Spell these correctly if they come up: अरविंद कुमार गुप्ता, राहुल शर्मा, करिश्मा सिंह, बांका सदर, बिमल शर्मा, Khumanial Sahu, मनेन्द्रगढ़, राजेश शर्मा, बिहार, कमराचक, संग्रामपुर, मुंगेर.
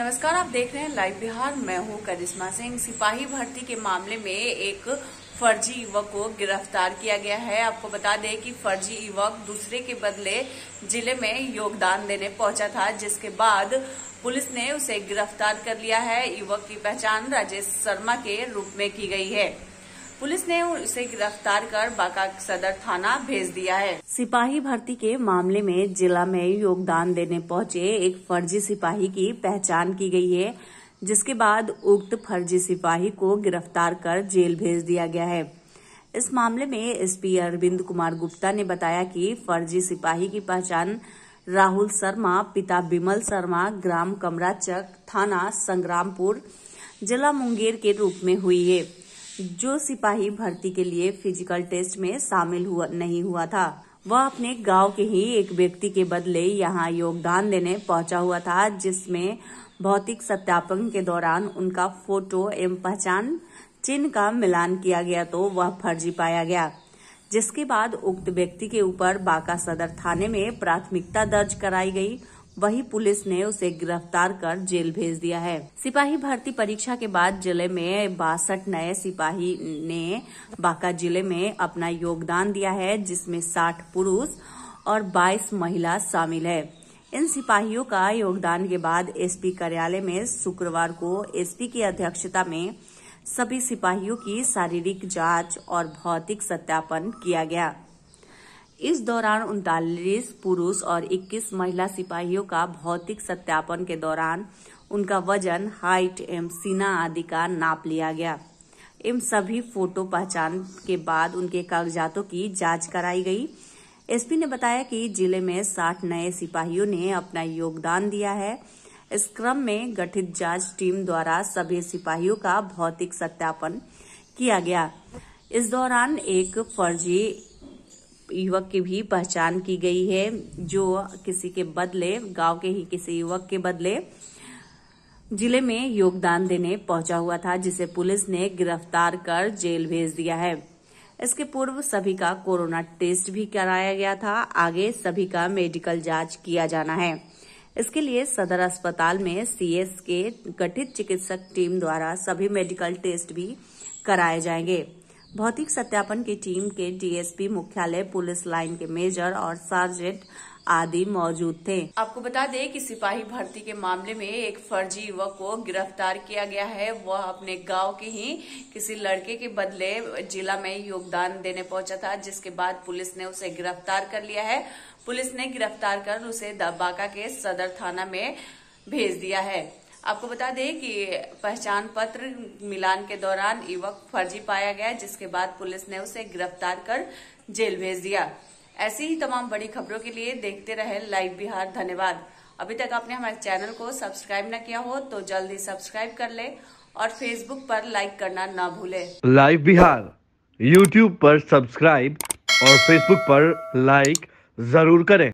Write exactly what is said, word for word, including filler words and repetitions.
नमस्कार, आप देख रहे हैं लाइव बिहार। मैं हूं करिश्मा सिंह। सिपाही भर्ती के मामले में एक फर्जी युवक को गिरफ्तार किया गया है। आपको बता दें कि फर्जी युवक दूसरे के बदले जिले में योगदान देने पहुंचा था, जिसके बाद पुलिस ने उसे गिरफ्तार कर लिया है। युवक की पहचान राजेश शर्मा के रूप में की गई है। पुलिस ने उसे गिरफ्तार कर बांका सदर थाना भेज दिया है। सिपाही भर्ती के मामले में जिला में योगदान देने पहुंचे एक फर्जी सिपाही की पहचान की गई है, जिसके बाद उक्त फर्जी सिपाही को गिरफ्तार कर जेल भेज दिया गया है। इस मामले में एसपी अरविंद कुमार गुप्ता ने बताया कि फर्जी सिपाही की पहचान राहुल शर्मा, पिता बिमल शर्मा, ग्राम कमराचक, थाना संग्रामपुर, जिला मुंगेर के रूप में हुई है, जो सिपाही भर्ती के लिए फिजिकल टेस्ट में शामिल हुआ नहीं हुआ था। वह अपने गांव के ही एक व्यक्ति के बदले यहां योगदान देने पहुंचा हुआ था, जिसमें भौतिक सत्यापन के दौरान उनका फोटो एवं पहचान चिन्ह का मिलान किया गया तो वह फर्जी पाया गया, जिसके बाद उक्त व्यक्ति के ऊपर बांका सदर थाने में प्राथमिकता दर्ज कराई गई। वहीं पुलिस ने उसे गिरफ्तार कर जेल भेज दिया है। सिपाही भर्ती परीक्षा के बाद जिले में बासठ नए सिपाही ने बांका जिले में अपना योगदान दिया है, जिसमें साठ पुरुष और बाईस महिला शामिल है। इन सिपाहियों का योगदान के बाद एसपी कार्यालय में शुक्रवार को एसपी की अध्यक्षता में सभी सिपाहियों की शारीरिक जांच और भौतिक सत्यापन किया गया। इस दौरान उनतालीस पुरुष और इक्कीस महिला सिपाहियों का भौतिक सत्यापन के दौरान उनका वजन, हाइट एवं सीना आदि का नाप लिया गया एवं सभी फोटो पहचान के बाद उनके कागजातों की जांच कराई गई। एसपी ने बताया कि जिले में साठ नए सिपाहियों ने अपना योगदान दिया है। इस क्रम में गठित जांच टीम द्वारा सभी सिपाहियों का भौतिक सत्यापन किया गया। इस दौरान एक फर्जी युवक की भी पहचान की गई है, जो किसी के बदले गांव के ही किसी युवक के बदले जिले में योगदान देने पहुंचा हुआ था, जिसे पुलिस ने गिरफ्तार कर जेल भेज दिया है। इसके पूर्व सभी का कोरोना टेस्ट भी कराया गया था। आगे सभी का मेडिकल जांच किया जाना है। इसके लिए सदर अस्पताल में सीएस के गठित चिकित्सक टीम द्वारा सभी मेडिकल टेस्ट भी कराए जाएंगे। भौतिक सत्यापन की टीम के डीएसपी मुख्यालय, पुलिस लाइन के मेजर और सार्जेंट आदि मौजूद थे। आपको बता दें कि सिपाही भर्ती के मामले में एक फर्जी युवक को गिरफ्तार किया गया है। वह अपने गांव के ही किसी लड़के के बदले जिला में योगदान देने पहुंचा था, जिसके बाद पुलिस ने उसे गिरफ्तार कर लिया है। पुलिस ने गिरफ्तार कर उसे बांका के सदर थाना में भेज दिया है। आपको बता दें कि पहचान पत्र मिलान के दौरान युवक फर्जी पाया गया, जिसके बाद पुलिस ने उसे गिरफ्तार कर जेल भेज दिया। ऐसी ही तमाम बड़ी खबरों के लिए देखते रहे लाइव बिहार। धन्यवाद। अभी तक आपने हमारे चैनल को सब्सक्राइब न किया हो तो जल्द ही सब्सक्राइब कर ले और फेसबुक पर लाइक करना ना भूले। लाइव बिहार यूट्यूब पर सब्सक्राइब और फेसबुक पर लाइक जरूर करें।